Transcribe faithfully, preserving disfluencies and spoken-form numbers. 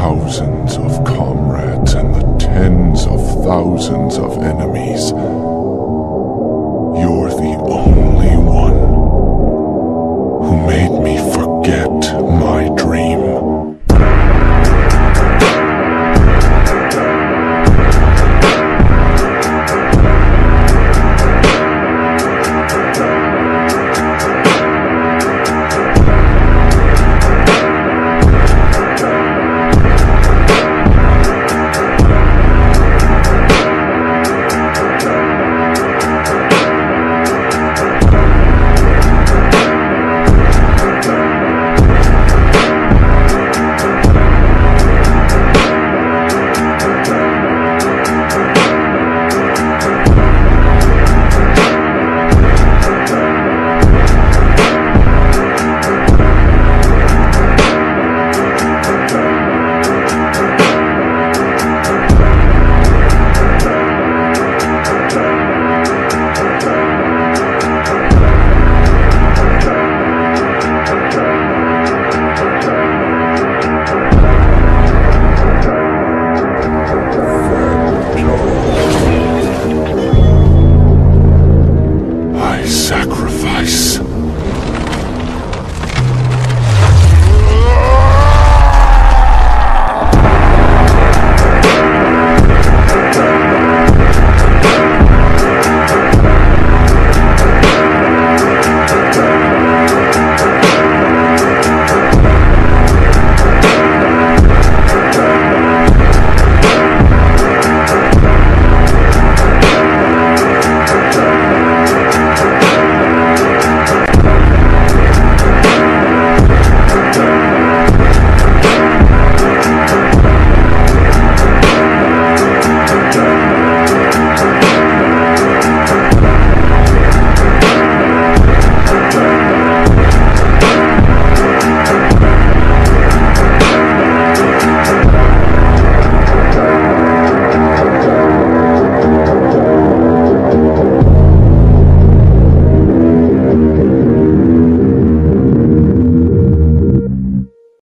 thousands of comrades and the tens of thousands of enemies.